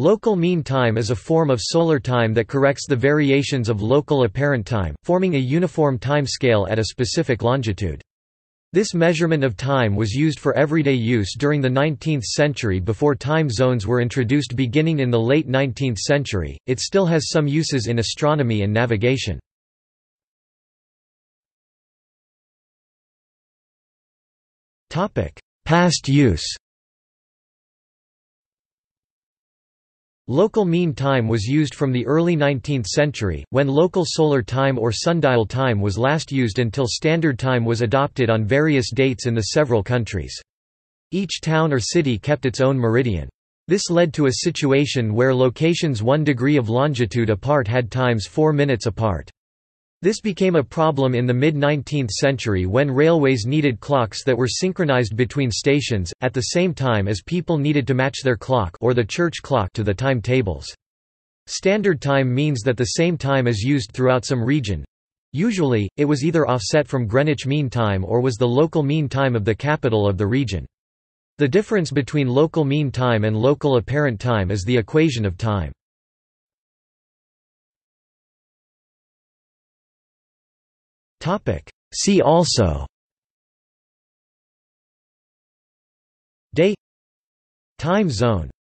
Local mean time is a form of solar time that corrects the variations of local apparent time, forming a uniform time scale at a specific longitude. This measurement of time was used for everyday use during the 19th century before time zones were introduced beginning in the late 19th century. It still has some uses in astronomy and navigation. Topic: Past use. Local mean time was used from the early 19th century, when local solar time or sundial time was last used until standard time was adopted on various dates in the several countries. Each town or city kept its own meridian. This led to a situation where locations 1 degree of longitude apart had times 4 minutes apart. This became a problem in the mid-19th century when railways needed clocks that were synchronized between stations, at the same time as people needed to match their clock or the church clock to the timetables. Standard time means that the same time is used throughout some region. Usually, it was either offset from Greenwich Mean Time or was the local mean time of the capital of the region. The difference between local mean time and local apparent time is the equation of time. See also: Day, time zone.